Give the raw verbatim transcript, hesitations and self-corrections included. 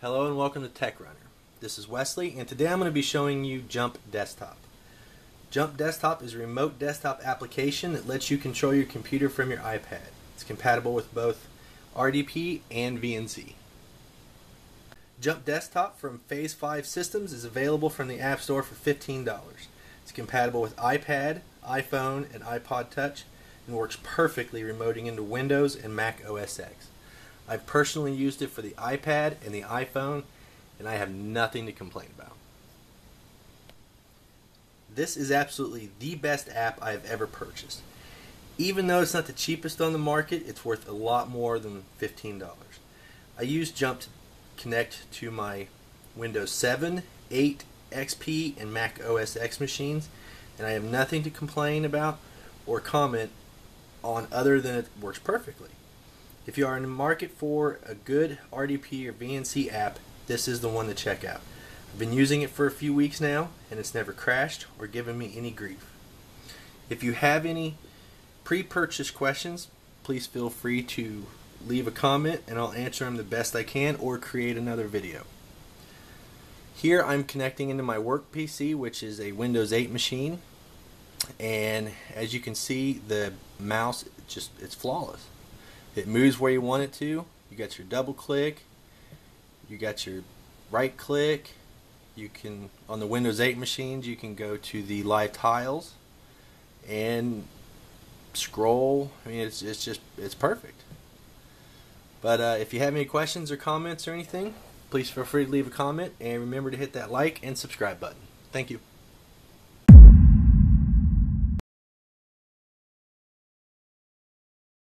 Hello and welcome to Tech Runner. This is Wesley, and today I'm going to be showing you Jump Desktop. Jump Desktop is a remote desktop application that lets you control your computer from your iPad. It's compatible with both R D P and V N C. Jump Desktop from Phase five Systems is available from the App Store for fifteen dollars. It's compatible with iPad, iPhone, and iPod Touch, and works perfectly remoting into Windows and Mac O S ten. I've personally used it for the iPad and the iPhone, and I have nothing to complain about. This is absolutely the best app I have ever purchased. Even though it's not the cheapest on the market, it's worth a lot more than fifteen dollars. I use Jump Connect to my Windows seven, eight, X P, and Mac O S ten machines, and I have nothing to complain about or comment on other than it works perfectly. If you are in the market for a good R D P or V N C app, this is the one to check out. I've been using it for a few weeks now, and it's never crashed or given me any grief. If you have any pre-purchase questions, please feel free to leave a comment and I'll answer them the best I can or create another video. Here I'm connecting into my work P C, which is a Windows eight machine, and as you can see, the mouse just it's flawless. It moves where you want it to. You got your double click, you got your right click. You can, on the Windows eight machines, you can go to the live tiles and scroll. I mean, it's, it's just it's perfect. But uh, if you have any questions or comments or anything, please feel free to leave a comment, and remember to hit that like and subscribe button. Thank you.